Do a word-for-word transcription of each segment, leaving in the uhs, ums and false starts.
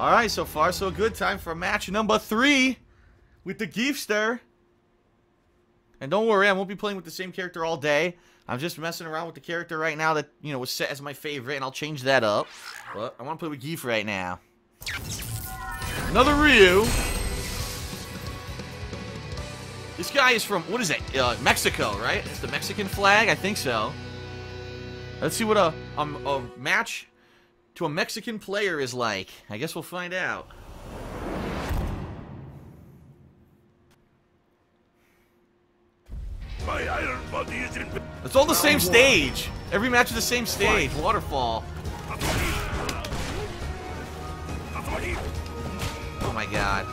Alright, so far so good. Time for match number three with the Geefster. And don't worry, I won't be playing with the same character all day. I'm just messing around with the character right now that, you know, was set as my favorite, and I'll change that up. But I want to play with Geef right now. Another Ryu. This guy is from, what is it? Uh, Mexico, right? It's the Mexican flag? I think so. Let's see what a, a, a match to a Mexican player is like. I guess we'll find out. My iron body is in... It's all the same stage. Every match is the same stage. Waterfall. Oh my god.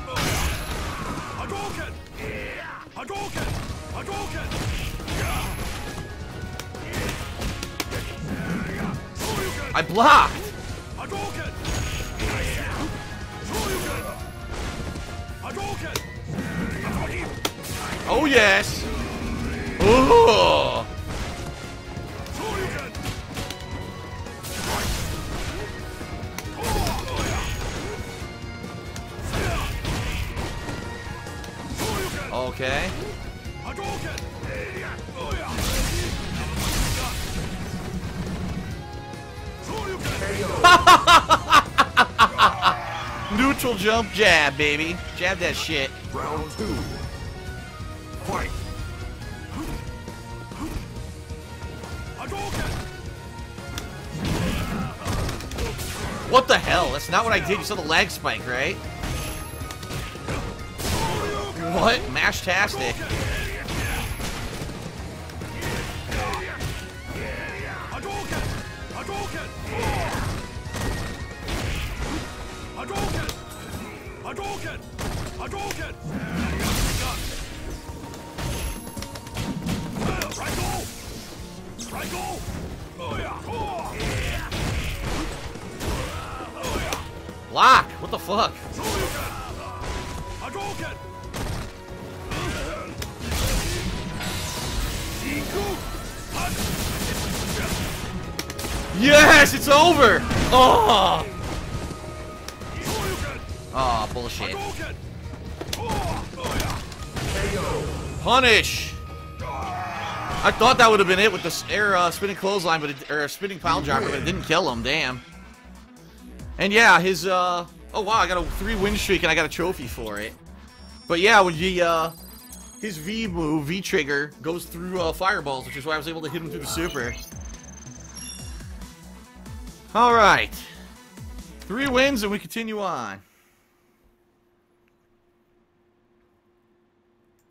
I blocked! Oh yes! Oh! Okay. Neutral jump jab, baby. Jab that shit. Round two. Fight. What the hell? That's not what I did. You saw the lag spike, right? What? Mash-tastic. Lock! What the fuck? Yes, it's over. Oh, oh, bullshit. Punish. I thought that would have been it with the air uh, spinning clothesline, but it, or spinning pile driver, but it didn't kill him. Damn. And yeah, his. Uh, oh wow, I got a three win streak and I got a trophy for it. But yeah, when you. Uh, His V move, V trigger, goes through uh, fireballs, which is why I was able to hit him through the super. Alright. Three wins and we continue on.